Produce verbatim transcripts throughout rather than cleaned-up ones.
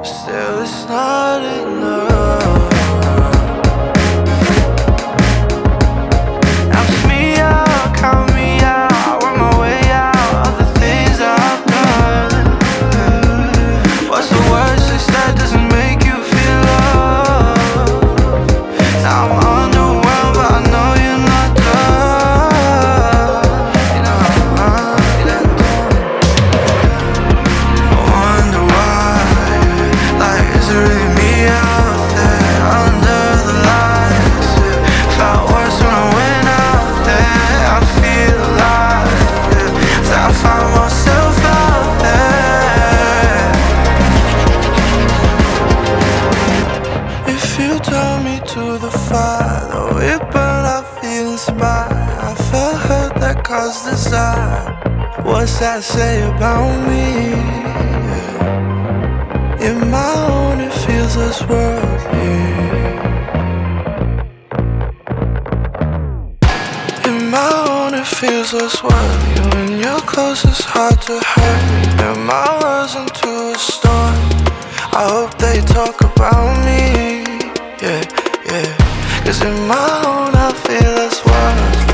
Still, it's not enough. Cause desire, what's that say about me? In my own, it feels less worthy. In my own, it feels less worthy. When you're close, it's hard to hurt me. Turn my words into a storm. I hope they talk about me. Yeah, yeah. Cause in my own, I feel less worthy.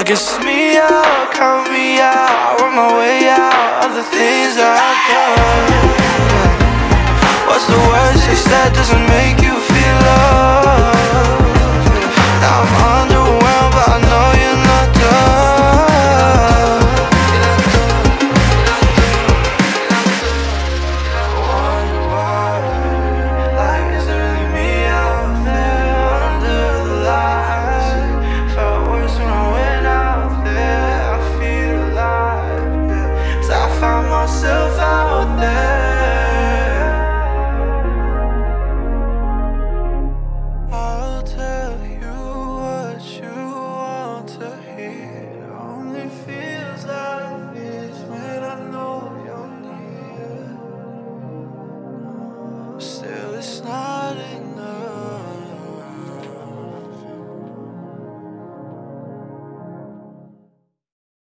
I guess me out, count me out, work my way out of the things I've done. What's the worst they said doesn't make you